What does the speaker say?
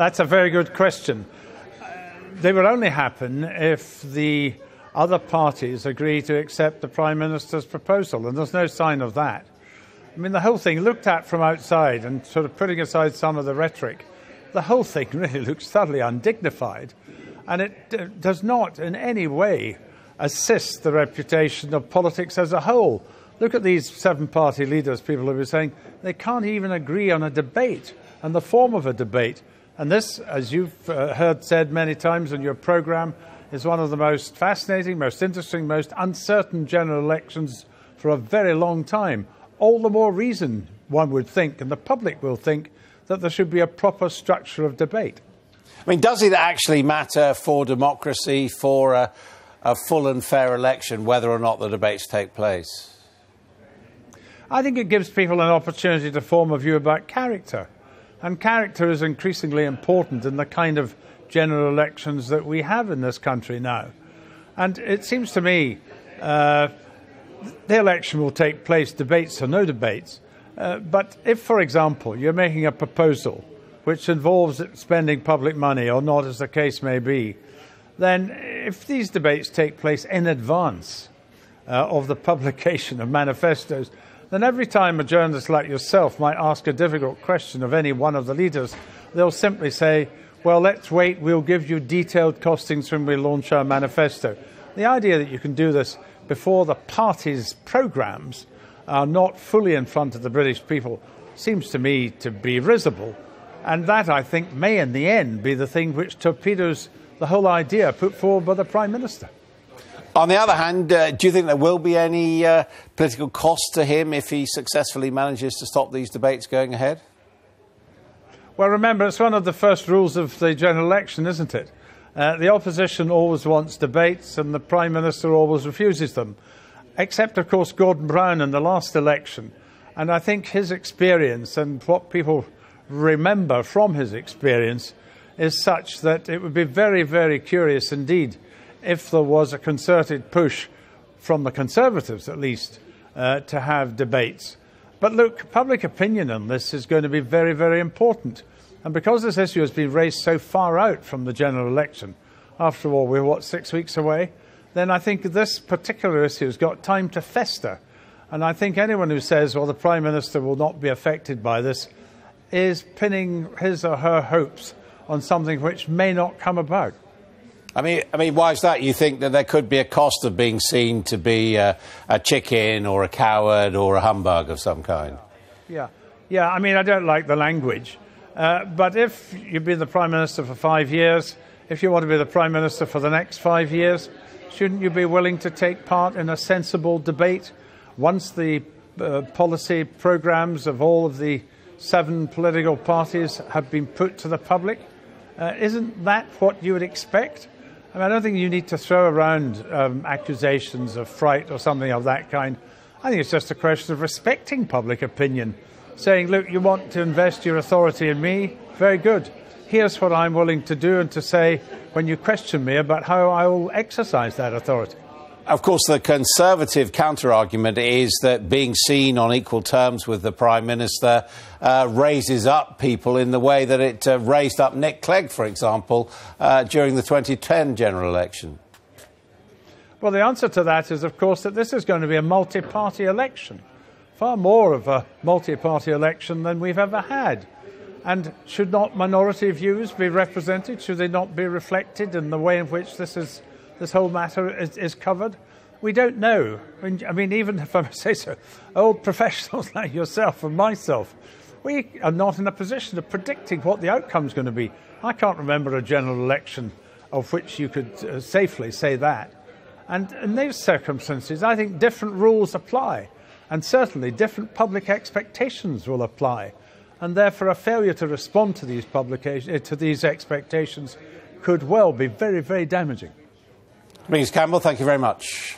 That's a very good question. They will only happen if the other parties agree to accept the Prime Minister's proposal, and there's no sign of that. I mean, the whole thing, looked at from outside and sort of putting aside some of the rhetoric, the whole thing really looks thoroughly undignified, and it does not in any way assist the reputation of politics as a whole. Look at these seven-party leaders, people who are saying they can't even agree on a debate and the form of a debate. And this, as you've heard said many times in your programme, is one of the most fascinating, most interesting, most uncertain general elections for a very long time. All the more reason, one would think, and the public will think, that there should be a proper structure of debate. I mean, does it actually matter for democracy, for a full and fair election, whether or not the debates take place? I think it gives people an opportunity to form a view about character. And character is increasingly important in the kind of general elections that we have in this country now. And it seems to me the election will take place, debates or no debates. But if, for example, you're making a proposal which involves spending public money or not, as the case may be, then if these debates take place in advance of the publication of manifestos, then every time a journalist like yourself might ask a difficult question of any one of the leaders, they'll simply say, well, let's wait, we'll give you detailed costings when we launch our manifesto. The idea that you can do this before the parties' programmes are not fully in front of the British people seems to me to be risible. And that, I think, may in the end be the thing which torpedoes the whole idea put forward by the Prime Minister. On the other hand, do you think there will be any political cost to him if he successfully manages to stop these debates going ahead? Well, remember, it's one of the first rules of the general election, isn't it? The opposition always wants debates and the Prime Minister always refuses them, except, of course, Gordon Brown in the last election. And I think his experience and what people remember from his experience is such that it would be very, very curious indeed if there was a concerted push from the Conservatives, at least, to have debates. But look, public opinion on this is going to be very, very important. And because this issue has been raised so far out from the general election, after all, we're, what, 6 weeks away? Then I think this particular issue has got time to fester. And I think anyone who says, well, the Prime Minister will not be affected by this, is pinning his or her hopes on something which may not come about. I mean, why is that? You think that there could be a cost of being seen to be a chicken or a coward or a humbug of some kind? Yeah. I mean, I don't like the language. But if you've been the Prime Minister for 5 years, if you want to be the Prime Minister for the next 5 years, shouldn't you be willing to take part in a sensible debate once the policy programmes of all of the seven political parties have been put to the public? Isn't that what you would expect? I mean, I don't think you need to throw around accusations of fright or something of that kind. I think it's just a question of respecting public opinion, saying, look, you want to invest your authority in me? Very good. Here's what I'm willing to do and to say when you question me about how I will exercise that authority. Of course, the Conservative counter-argument is that being seen on equal terms with the Prime Minister raises up people in the way that it raised up Nick Clegg, for example, during the 2010 general election. Well, the answer to that is, of course, that this is going to be a multi-party election, far more of a multi-party election than we've ever had. And should not minority views be represented? Should they not be reflected in the way in which this whole matter is covered? We don't know. I mean, even if I say so, old professionals like yourself and myself, we are not in a position of predicting what the outcome is going to be. I can't remember a general election of which you could safely say that. And in those circumstances, I think different rules apply, and certainly different public expectations will apply. And therefore, a failure to respond to these expectations could well be very, very damaging. Menzies Campbell, thank you very much.